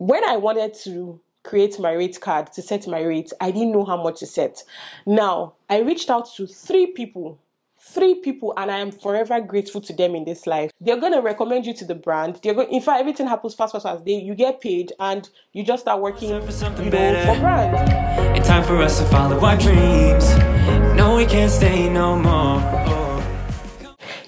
when I wanted to create my rate card to set my rate, I didn't know how much to set. Now, I reached out to three people, and I am forever grateful to them in this life. They're going to recommend you to the brand. In fact, everything happens fast. You get paid and you just start working, for brands. It's time for us to follow our dreams. No, we can't stay no more. Oh.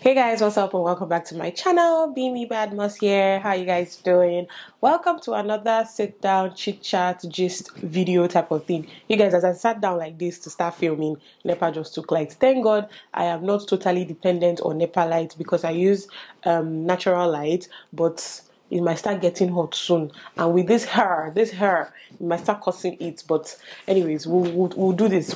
Hey guys, what's up and welcome back to my channel. Bemi Badmus here. How are you guys doing? Welcome to another sit down, chit chat, gist video type of thing. You guys, as I sat down like this to start filming, NEPA just took light. Thank God I am not totally dependent on NEPA light because I use natural light, but it might start getting hot soon. And with this hair, it might start causing it. But anyways, we'll do this.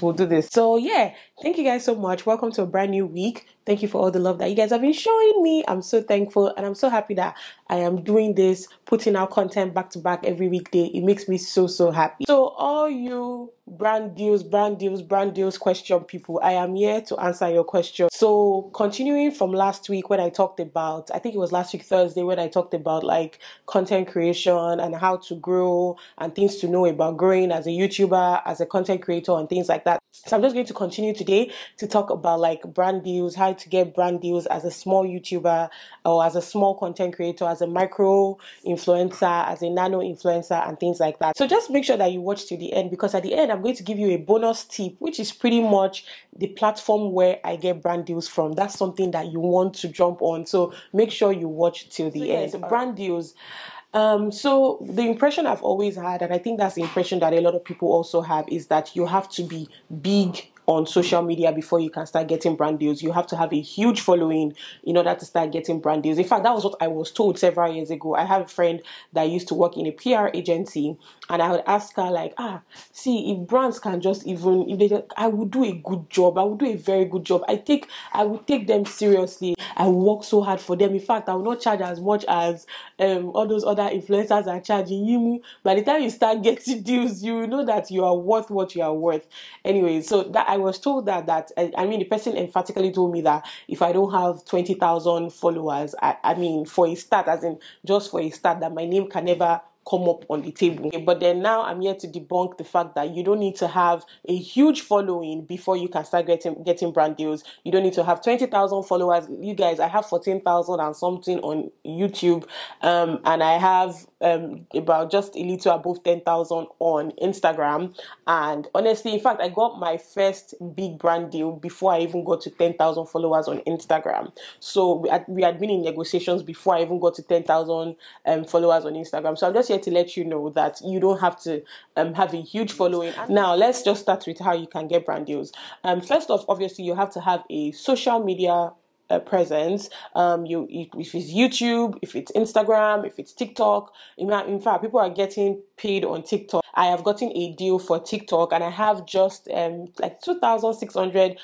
So yeah, thank you guys so much. Welcome to a brand new week. Thank you for all the love that you guys have been showing me. I'm so thankful and I'm so happy that I am doing this, putting out content back to back every weekday. It makes me so, so happy. So all you brand deals question people, I am here to answer your question. So continuing from last week when I talked about, I think it was last week Thursday, when I talked about like content creation and how to grow and things to know about growing as a YouTuber, as a content creator and things like that. So I'm just going to continue today to talk about like brand deals, how to get brand deals as a small YouTuber or as a small content creator, as a micro influencer, as a nano influencer and things like that. So just make sure that you watch to the end, because at the end I'm going to give you a bonus tip, which is pretty much the platform where I get brand deals from. That's something that you want to jump on. So make sure you watch till the end. So brand deals. So the impression I've always had, and I think that's the impression that a lot of people also have, is that you have to be big on social media before you can start getting brand deals. You have to have a huge following in order to start getting brand deals. In fact, that was what I was told several years ago. I have a friend that used to work in a PR agency, and I would ask her like, see, if brands can just even, if they, I would do a good job. I would do a very good job. I would take them seriously. I would work so hard for them. In fact, I would not charge as much as all those other influencers are charging you. By the time you start getting deals, you know that you are worth what you are worth. Anyway, so that I was told that I mean, the person emphatically told me that if I don't have 20,000 followers, I mean, for a start, as in just for a start, that my name can never come up on the table. But then now I'm here to debunk the fact that you don't need to have a huge following before you can start getting brand deals. You don't need to have 20,000 followers. You guys, I have 14,000 and something on YouTube, and I have about just a little above 10,000 on Instagram. And honestly, in fact, I got my first big brand deal before I even got to 10,000 followers on Instagram. So we had been in negotiations before I even got to 10,000 followers on Instagram. So I'm just here to let you know that you don't have to have a huge following. Now let's just start with how you can get brand deals. First off, obviously you have to have a social media presence. If it's YouTube, if it's Instagram, if it's TikTok. In fact, people are getting paid on TikTok. I have gotten a deal for TikTok, and I have just like 2,600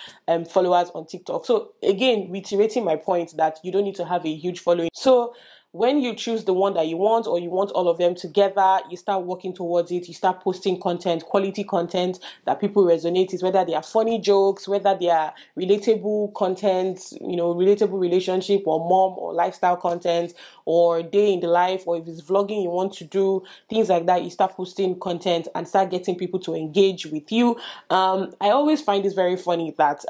followers on TikTok. So again, reiterating my point that you don't need to have a huge following. So when you choose the one that you want, or you want all of them together, you start working towards it. You start posting content, quality content that people resonate with, whether they are funny jokes, whether they are relatable content, you know, relatable relationship or mom or lifestyle content or day in the life, or if it's vlogging you want to do, things like that. You start posting content and start getting people to engage with you. I always find this very funny that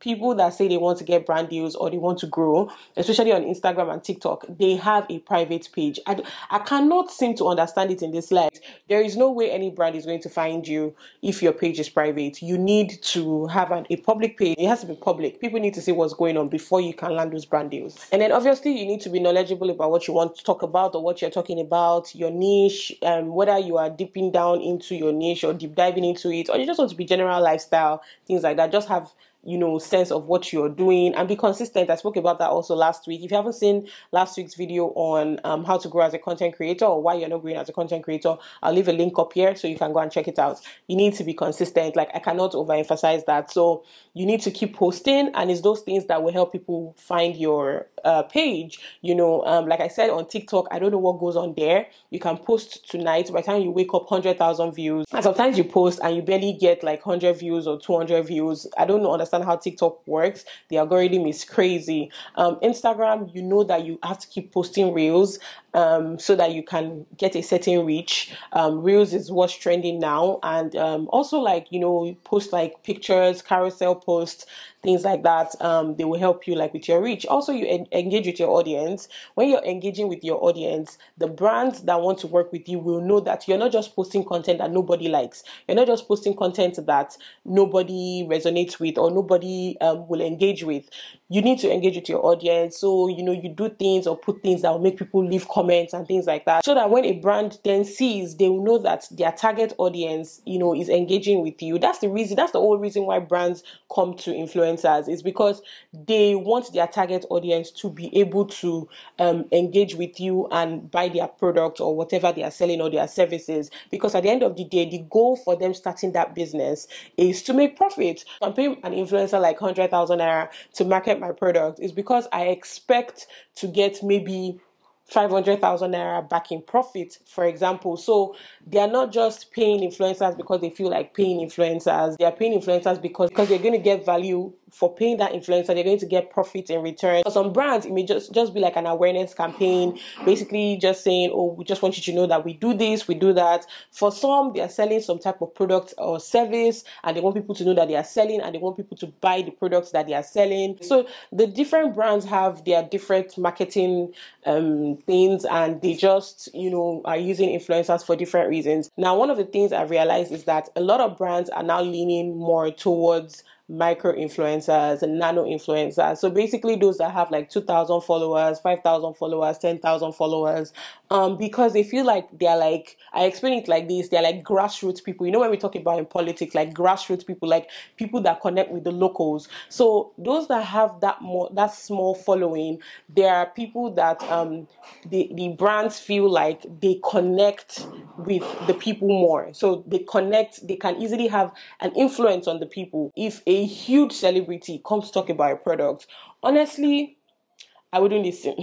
people that say they want to get brand deals or they want to grow, especially on Instagram and TikTok, they have a private page. I cannot seem to understand it in this light. There is no way any brand is going to find you if your page is private. You need to have a public page. It has to be public. People need to see what's going on before you can land those brand deals. And then obviously you need to be knowledgeable about what you want to talk about or what you're talking about, your niche, whether you are dipping down into your niche or deep diving into it, or you just want to be general lifestyle, things like that. Just have, you know, sense of what you're doing and be consistent. I spoke about that also last week. If you haven't seen last week's video on how to grow as a content creator or why you're not growing as a content creator, I'll leave a link up here so you can go and check it out. You need to be consistent. Like, I cannot overemphasize that. So you need to keep posting, and it's those things that will help people find your page. You know, like I said, on TikTok, I don't know what goes on there. You can post tonight. By the time you wake up, 100,000 views. And sometimes you post and you barely get like 100 views or 200 views. I don't understand understand how TikTok works. The algorithm is crazy. Instagram, you know that you have to keep posting reels so that you can get a certain reach. Reels is what's trending now, and also, like, you know, post like pictures, carousel posts, things like that. They will help you like with your reach. Also, you engage with your audience. When you're engaging with your audience, the brands that want to work with you will know that you're not just posting content that nobody likes. You're not just posting content that nobody resonates with or nobody will engage with. You need to engage with your audience. So, you know, you do things or put things that will make people leave comments and things like that, so that when a brand then sees, they will know that their target audience, you know, is engaging with you. That's the reason, that's the whole reason why brands come to influencers, is because they want their target audience to be able to engage with you and buy their product or whatever they are selling or their services. Because at the end of the day, the goal for them starting that business is to make profit. I'm paying an influencer like 100,000 naira to market my product is because I expect to get maybe 500,000 naira back in profit, for example. So they are not just paying influencers because they feel like paying influencers. They are paying influencers because they're going to get value for paying that influencer. They're going to get profit in return. For some brands, it may just be like an awareness campaign, basically just saying, oh, we just want you to know that we do this, we do that. For some, they are selling some type of product or service, and they want people to know that they are selling, and they want people to buy the products that they are selling. So the different brands have their different marketing things, and they just, you know, are using influencers for different reasons. Now, one of the things I realized is that a lot of brands are now leaning more towards micro influencers and nano influencers. So basically those that have like 2,000 followers, 5,000 followers, 10,000 followers, because they feel like they're like, I explain it like this, they're like grassroots people. You know, when we talk about in politics, like grassroots people, like people that connect with the locals. So those that have that small following, there are people that the brands feel like they connect with the people more. So they connect, they can easily have an influence on the people. If a huge celebrity comes to talk about a product, honestly, I wouldn't listen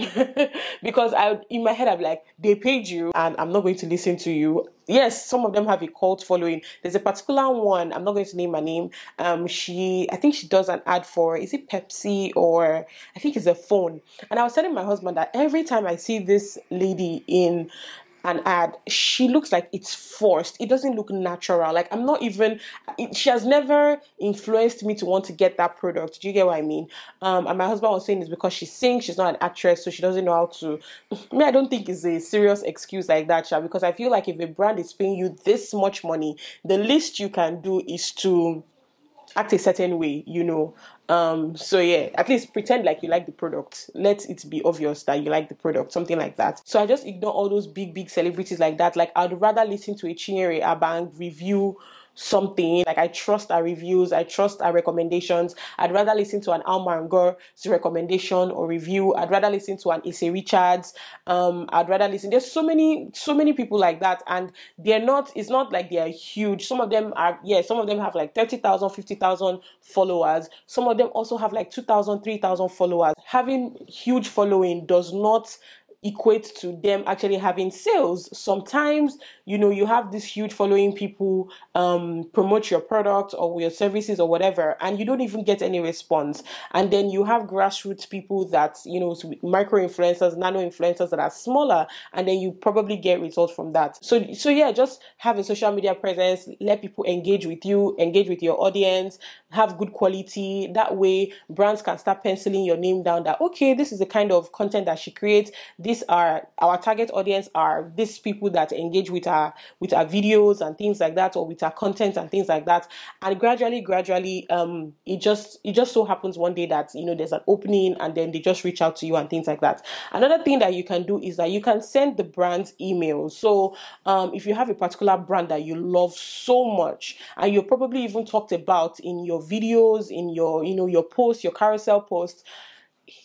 because in my head I'm like, they paid you and I'm not going to listen to you. Yes, some of them have a cult following. There's a particular one, I'm not going to name her name. I think she does an ad for, is it Pepsi or I think it's a phone. And I was telling my husband that every time I see this lady in an ad, she looks like it's forced. It doesn't look natural. Like, I'm not even, she has never influenced me to want to get that product. Do you get what I mean? And my husband was saying it's because she sings, she's not an actress, so she doesn't know how to. I mean, I don't think it's a serious excuse like that, Sha, because I feel like if a brand is paying you this much money, the least you can do is to act a certain way, you know. So yeah, at least pretend like you like the product. Let it be obvious that you like the product, something like that. So I just ignore all those big celebrities like that. Like, I'd rather listen to a Chinyere Abang review something. Like, I trust our reviews, I trust our recommendations. I'd rather listen to an Alma Angor's recommendation or review. I'd rather listen to an Issa Richards. I'd rather listen. There's so many people like that, and they're not, it's not like they're huge. Some of them are, yeah, some of them have like 30,000, 50,000 followers. Some of them also have like 2,000, 3,000 followers. Having huge following does not equate to them actually having sales. Sometimes, you know, you have this huge following, people promote your product or your services or whatever, and you don't even get any response. And then you have grassroots people that, you know, micro influencers, nano influencers that are smaller, and then you probably get results from that. So yeah, just have a social media presence, let people engage with you, engage with your audience, have good quality. That way brands can start penciling your name down that, okay, this is the kind of content that she creates. These are our target audience, are these people that engage with our videos and things like that, or with our content and things like that. And gradually, it just so happens one day that, you know, there's an opening, and then they just reach out to you and things like that. Another thing that you can do is that you can send the brand's emails. So if you have a particular brand that you love so much, and you probably even talked about in your videos, in your, you know, your posts, your carousel posts,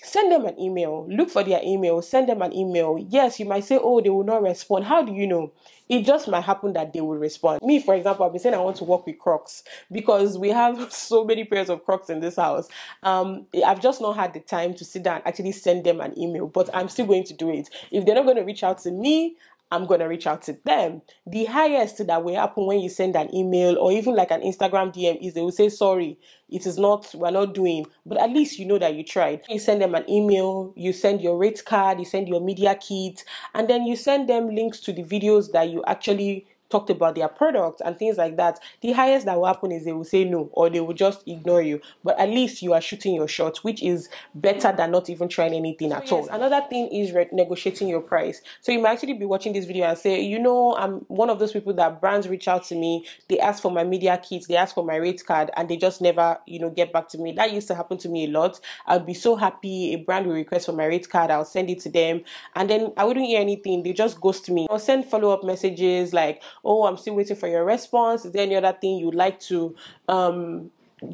send them an email. Look for their email, send them an email. Yes, you might say, oh, they will not respond. How do you know? It just might happen that they will respond. Me, for example, I've been saying I want to work with Crocs because we have so many pairs of Crocs in this house. I've just not had the time to sit down and actually send them an email, but I'm still going to do it. If they're not going to reach out to me, I'm going to reach out to them. The highest that will happen when you send an email or even like an Instagram DM is they will say, sorry, it is not, we're not doing, but at least you know that you tried. You send them an email, you send your rate card, you send your media kit, and then you send them links to the videos that you actually talked about their product and things like that. The highest that will happen is they will say no, or they will just ignore you. But at least you are shooting your shot, which is better than not even trying anything at all. Another thing is negotiating your price. So you might actually be watching this video and say, you know, I'm one of those people that brands reach out to me, they ask for my media kits, they ask for my rate card, and they just never, you know, get back to me. That used to happen to me a lot. I'd be so happy, a brand will request for my rate card, I'll send it to them, and then I wouldn't hear anything. They just ghost me. I'll send follow-up messages like, oh, I'm still waiting for your response. Is there any other thing you'd like to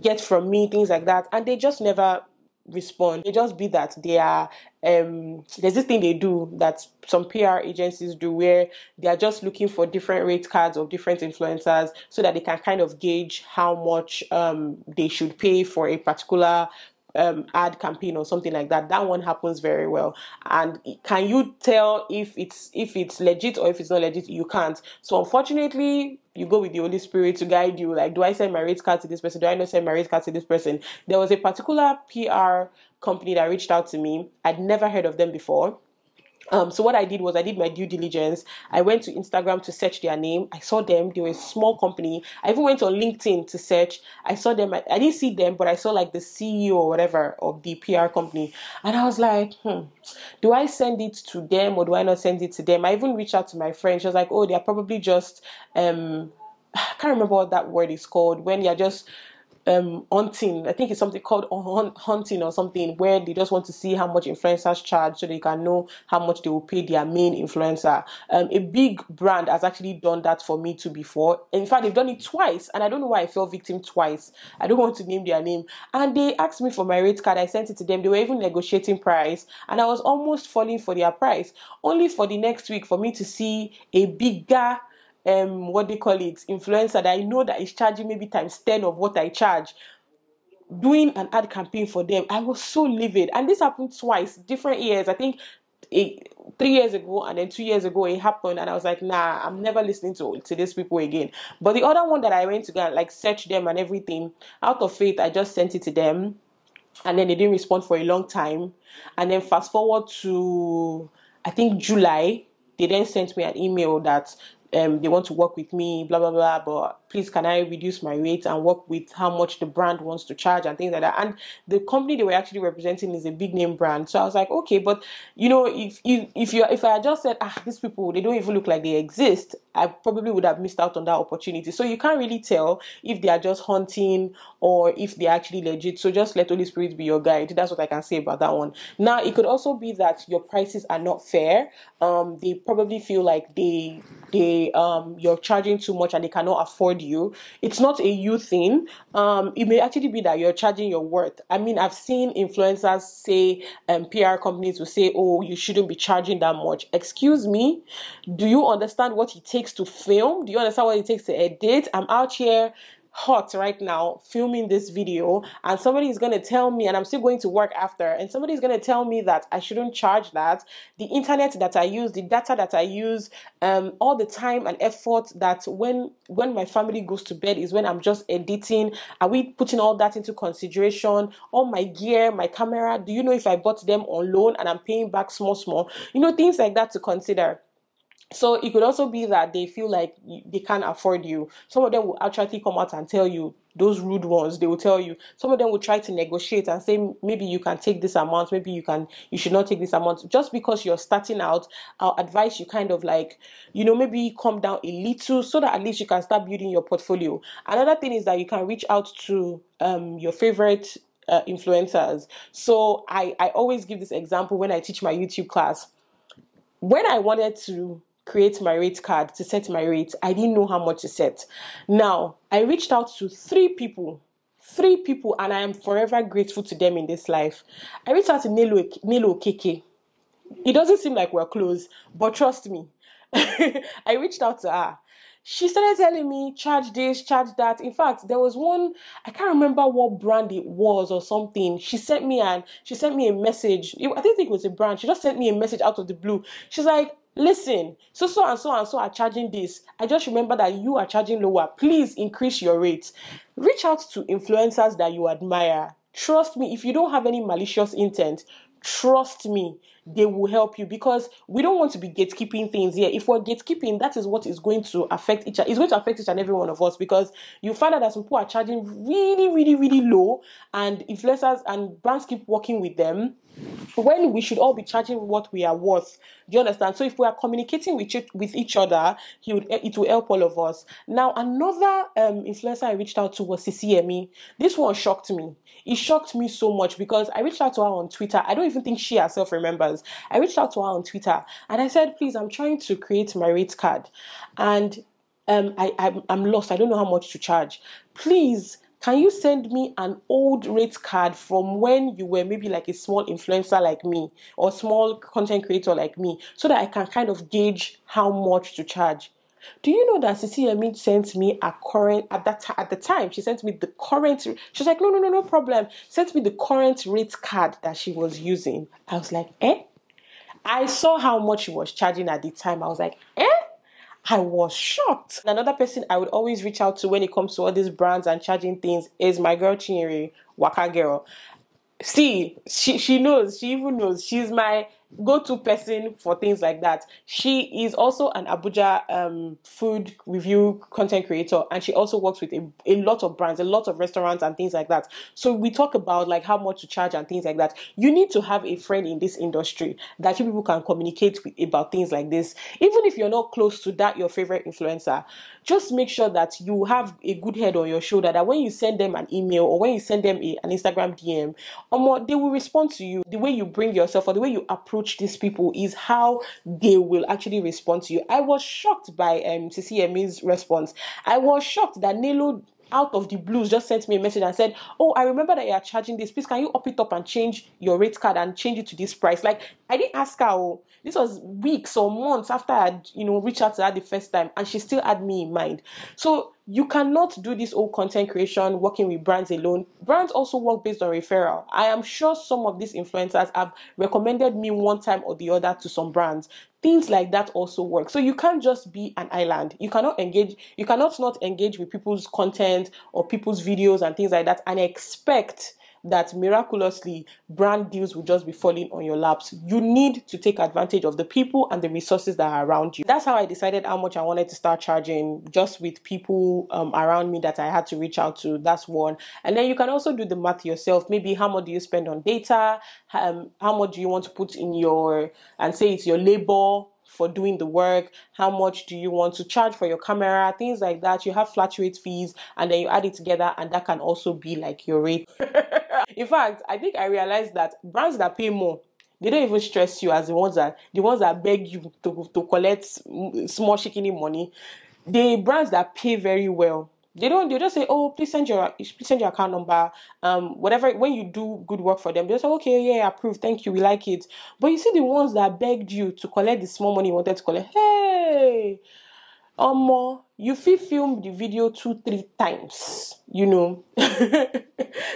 get from me? Things like that. And they just never respond. They just be that. They are, there's this thing they do that some PR agencies do where they are just looking for different rate cards of different influencers so that they can kind of gauge how much they should pay for a particular ad campaign or something like that. That one happens very well. And can you tell if it's legit or if it's not legit? You can't. So unfortunately, you go with the Holy Spirit to guide you. Like, do I send my rate card to this person? Do I not send my rate card to this person? There was a particular PR company that reached out to me. I'd never heard of them before. So what I did was I did my due diligence. I went to Instagram to search their name. I saw them. They were a small company. I even went on LinkedIn to search. I saw them. I didn't see them, but I saw like the CEO or whatever of the PR company. And I was like, do I send it to them or do I not send it to them? I even reached out to my friend. She was like, oh, they're probably just, I can't remember what that word is called, when you're just hunting. I think it's something called hunting or something, where they just want to see how much influencers charge so they can know how much they will pay their main influencer. A big brand has actually done that for me too before. In fact, they've done it twice, and I don't know why I fell victim twice. I don't want to name their name. And they asked me for my rate card. I sent it to them. They were even negotiating price, and I was almost falling for their price, only for the next week for me to see a bigger influencer that I know that is charging maybe times 10 of what I charge, doing an ad campaign for them. I was so livid. And this happened twice, different years. I think 3 years ago and then 2 years ago it happened, and I was like, nah, I'm never listening to these people again. But the other one that I went to go like search them and everything, out of faith, I just sent it to them, and then they didn't respond for a long time. And then fast forward to, I think, July, they then sent me an email that they want to work with me, blah, blah, blah, but please, can I reduce my rate and work with how much the brand wants to charge and things like that. And the company they were actually representing is a big name brand. So I was like, okay, but you know, if I had just said, these people, they don't even look like they exist, I probably would have missed out on that opportunity. So you can't really tell if they are just hunting or if they're actually legit. So just let Holy Spirit be your guide. That's what I can say about that one. Now, it could also be that your prices are not fair. They probably feel like you're charging too much and they cannot afford you. It's not a you thing. It may actually be that you're charging your worth. I mean, I've seen influencers say, PR companies will say, oh, you shouldn't be charging that much. Excuse me, do you understand what it takes to film? Do you understand what it takes to edit? I'm out here hot right now filming this video, and somebody is going to tell me, and I'm still going to work after, and somebody is going to tell me that I shouldn't charge that. The internet that I use, the data that I use, all the time and effort that when my family goes to bed is when I'm just editing. Are we putting all that into consideration? All my gear, my camera, do you know if I bought them on loan and I'm paying back small, you know, things like that to consider. So it could also be that they feel like they can't afford you. Some of them will actually come out and tell you, those rude ones, they will tell you. Some of them will try to negotiate and say, maybe you can take this amount, maybe you should not take this amount. Just because you're starting out, I'll advise you kind of like, you know, maybe come down a little so that at least you can start building your portfolio. Another thing is that you can reach out to your favorite influencers. So I always give this example when I teach my YouTube class. When I wanted to create my rate card to set my rate, I didn't know how much to set. Now, I reached out to three people, and I am forever grateful to them in this life. I reached out to Nilo KK. It doesn't seem like we're close, but trust me, I reached out to her. She started telling me, charge this, charge that. In fact, there was one, I can't remember what brand it was or something. She sent me a message. I think it was a brand. She just sent me a message out of the blue. She's like, Listen, so and so and so are charging this. I just remember that you are charging lower. Please increase your rates. Reach out to influencers that you admire. Trust me, if you don't have any malicious intent, trust me, they will help you, because we don't want to be gatekeeping things here. If we're gatekeeping, that is what is going to affect each other. It's going to affect each and every one of us, because you find out that some people are charging really, really, really low, and influencers and brands keep working with them, when we should all be charging what we are worth. Do you understand? So if we are communicating with each other, it will help all of us. Now, another influencer I reached out to was CCME. This one shocked me. It shocked me so much, because I reached out to her on Twitter. I don't even think she herself remembers. I reached out to her on Twitter and I said, please, I'm trying to create my rate card, and I'm lost. I don't know how much to charge. Please, can you send me an old rate card from when you were maybe like a small influencer like me or small content creator like me, so that I can kind of gauge how much to charge? Do you know that CCME sent me a current, at the time, she sent me the current, she's like, no problem, sent me the current rate card that she was using. I was like, eh? I saw how much she was charging at the time. I was like, eh? I was shocked. Another person I would always reach out to when it comes to all these brands and charging things is my girl Chinyere Waka Girl. See, she knows, she even knows. She's my go-to person for things like that. She is also an Abuja food review content creator, and she also works with a lot of brands, a lot of restaurants and things like that. So we talk about like how much to charge and things like that. You need to have a friend in this industry that you people can communicate with about things like this. Even if you're not close to that, your favorite influencer, just make sure that you have a good head on your shoulder, that when you send them an email or when you send them an Instagram DM, or more, they will respond to you. The way you bring yourself or the way you approach these people is how they will actually respond to you. I was shocked by CCME's response. I was shocked that Nilo, out of the blues, just sent me a message and said, oh, I remember that you are charging this. Please, can you up it up and change your rate card and change it to this price? Like, I didn't ask her. Oh, this was weeks or months after I had, reached out to her the first time, and she still had me in mind. So you cannot do this old content creation working with brands alone. Brands also work based on referral. I am sure some of these influencers have recommended me one time or the other to some brands. Things like that also work. So you can't just be an island. You cannot not engage with people's content or people's videos and things like that and expect that miraculously brand deals will just be falling on your laps. You need to take advantage of the people and the resources that are around you. That's how I decided how much I wanted to start charging, just with people around me that I had to reach out to. That's one. And then you can also do the math yourself. Maybe how much do you spend on data? How much do you want to put in say it's your labor for doing the work? How much do you want to charge for your camera? Things like that. You have flat rate fees, and then you add it together, and that can also be like your rate. In fact, I think I realized that brands that pay more, they don't even stress you as the ones that beg you to collect small shikini money. The brands that pay very well, they just say, oh, please send your account number, whatever. When you do good work for them, they say, okay, yeah, approved, thank you, we like it. But you see the ones that begged you to collect the small money you wanted to collect, hey, you film the video 2-3 times,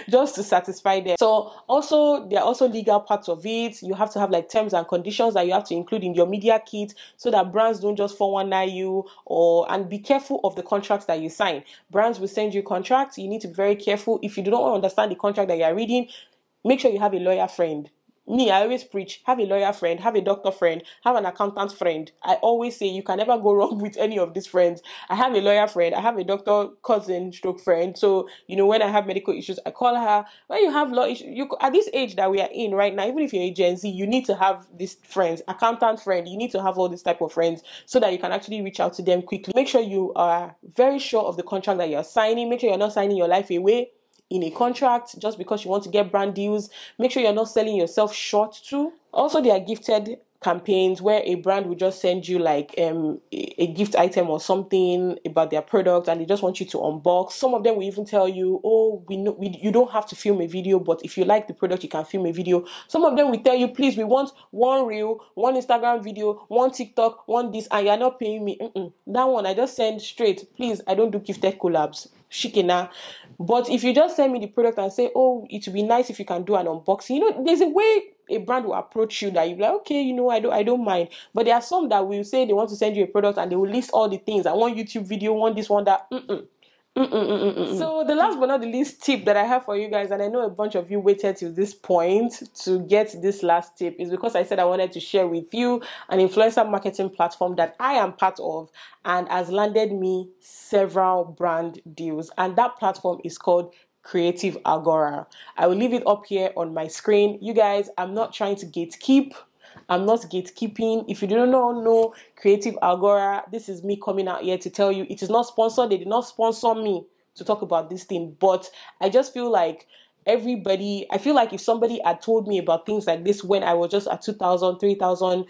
just to satisfy them. So also, there are also legal parts of it. You have to have like terms and conditions that you have to include in your media kit, so that brands don't just 419 you, and be careful of the contracts that you sign. Brands will send you contracts. You need to be very careful. If you do not understand the contract that you are reading, make sure you have a lawyer friend. Me, I always preach, have a lawyer friend, have a doctor friend, have an accountant friend. I always say you can never go wrong with any of these friends. I have a lawyer friend, I have a doctor cousin stroke friend. So, when I have medical issues, I call her. When you have law issues, at this age that we are in right now, even if you're a Gen Z, you need to have these friends, accountant friend, you need to have all these type of friends, so that you can actually reach out to them quickly. Make sure you are very sure of the contract that you're signing. Make sure you're not signing your life away in a contract just because you want to get brand deals. Make sure you're not selling yourself short too. Also, there are gifted campaigns where a brand will just send you like a gift item or something about their product, and they just want you to unbox. Some of them will even tell you, oh, you don't have to film a video, but if you like the product, you can film a video. Some of them will tell you, please, we want one reel, one Instagram video, one TikTok, one this, and you're not paying me. That one I just send straight. Please, I don't do gifted collabs. Shikina. But if you just send me the product and say, oh, it would be nice if you can do an unboxing, there's a way a brand will approach you that you're like, okay, you know, I don't mind. But there are some that will say they want to send you a product and they will list all the things. I want YouTube video, want this, want that. So the last but not the least tip that I have for you guys, and I know a bunch of you waited till this point to get this last tip, is because I said I wanted to share with you an influencer marketing platform that I am part of and has landed me several brand deals. And that platform is called Creative Agora. I will leave it up here on my screen. You guys, I'm not trying to gatekeep. I'm not gatekeeping. If you do not know Creative Agora, this is me coming out here to tell you it is not sponsored. They did not sponsor me to talk about this thing, but I just feel like if somebody had told me about things like this when I was just at 2,000, 3,000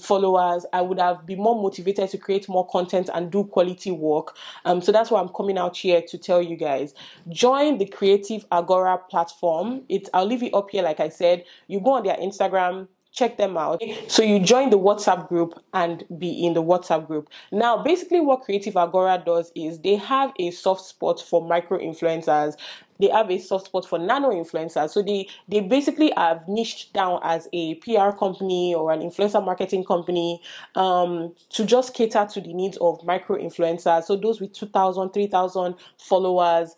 followers, I would have been more motivated to create more content and do quality work. So that's why I'm coming out here to tell you guys. Join the Creative Agora platform. I'll leave it up here, like I said. You go on their Instagram, check them out. So you join the WhatsApp group and be in the WhatsApp group. Now, basically what Creative Agora does is they have a soft spot for micro-influencers. They have a soft spot for nano-influencers. So they basically have niched down as a PR company or an influencer marketing company to just cater to the needs of micro-influencers. So those with 2,000, 3,000 followers,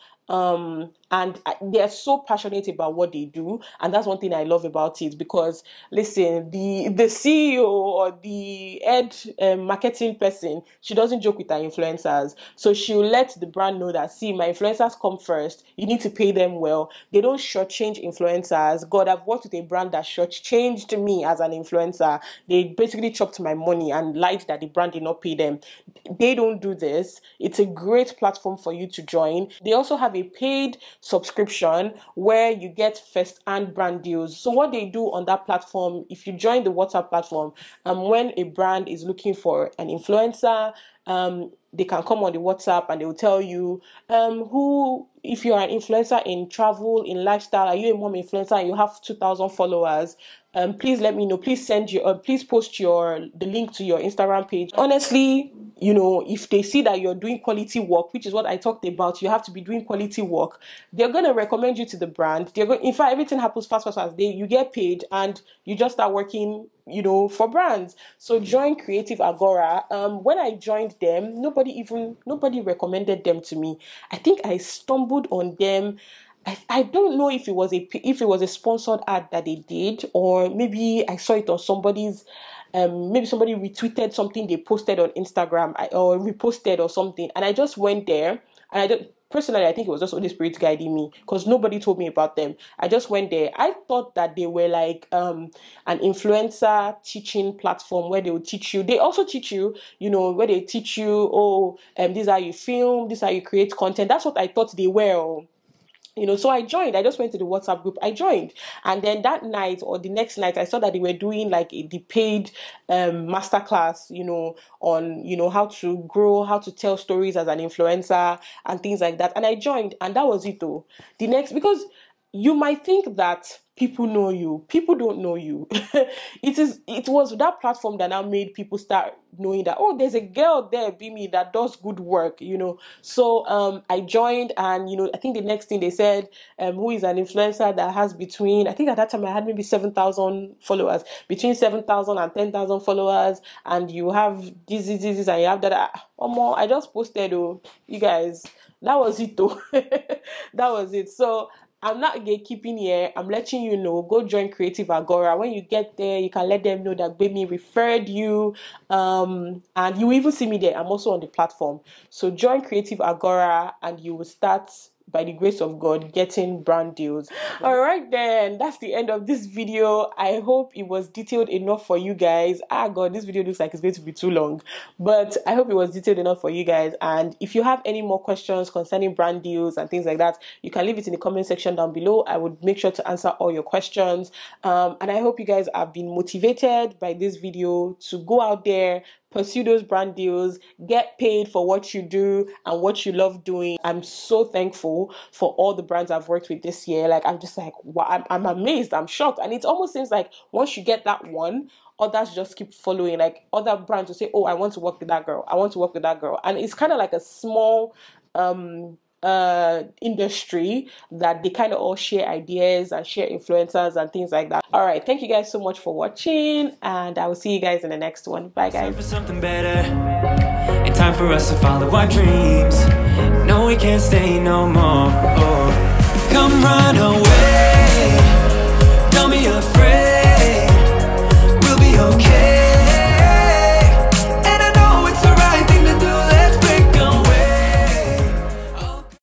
and they are so passionate about what they do, and that's one thing I love about it. Because listen, the CEO or the head marketing person, she doesn't joke with her influencers. So she'll let the brand know that, see, my influencers come first. You need to pay them well. They don't shortchange influencers. God, I've worked with a brand that shortchanged me as an influencer. They basically chopped my money and lied that the brand did not pay them. They don't do this. It's a great platform for you to join. They also have a paid subscription where you get first-hand brand deals. So what they do on that platform, if you join the WhatsApp platform, when a brand is looking for an influencer, they can come on the WhatsApp and they will tell you if you are an influencer in travel, in lifestyle, are you a mom influencer and you have 2,000 followers, please let me know. Please post the link to your Instagram page. Honestly, you know, if they see that you're doing quality work, which is what I talked about, you have to be doing quality work. They're going to recommend you to the brand. In fact, everything happens fast. You get paid and you just start working, you know, for brands. So join Creative Agora. When I joined them, nobody recommended them to me. I think I stumbled on them. I don't know if it was a sponsored ad that they did, or maybe I saw it on somebody's. Maybe somebody retweeted something they posted on Instagram or reposted or something, and I just went there. And personally, I think it was just Holy Spirit guiding me, because nobody told me about them. I just went there. I thought that they were like an influencer teaching platform where they would teach you. They also teach you, you know, where they teach you, this is how you film, this is how you create content. That's what I thought they were. You know, so I joined. I just went to the WhatsApp group. I joined. And then that night or the next night, I saw that they were doing like the paid masterclass, you know, on, you know, how to grow, how to tell stories as an influencer and things like that. And I joined, and that was it though. Because you might think that people know you. People don't know you. It was that platform that now made people start knowing that, oh, there's a girl there, Bemi, that does good work, you know. So I joined, and, you know, I think the next thing they said, who is an influencer that has I think at that time I had maybe 7,000 followers, between 7,000 and 10,000 followers, and you have this, and you have that. I just posted, oh, you guys, that was it though. That was it. So I'm not gatekeeping here. I'm letting you know. Go join Creative Agora. When you get there, you can let them know that Bemi referred you. And you will even see me there. I'm also on the platform. So join Creative Agora and you will start, by the grace of God, getting brand deals. All right then, that's the end of this video. I hope it was detailed enough for you guys. God, this video looks like it's going to be too long, but I hope it was detailed enough for you guys. And if you have any more questions concerning brand deals and things like that, you can leave it in the comment section down below. I would make sure to answer all your questions. And I hope you guys have been motivated by this video to go out there, pursue those brand deals, get paid for what you do and what you love doing. I'm so thankful for all the brands I've worked with this year. Like, I'm just like, wow, I'm amazed, I'm shocked. And it almost seems like once you get that one, others just keep following. Like, other brands will say, oh, I want to work with that girl. And it's kind of like a small industry that they kind of all share ideas and share influencers and things like that. All right, thank you guys so much for watching, and I will see you guys in the next one. Bye guys. Time for something better, and time for us to follow our dreams. No, we can't stay no more. Come run away.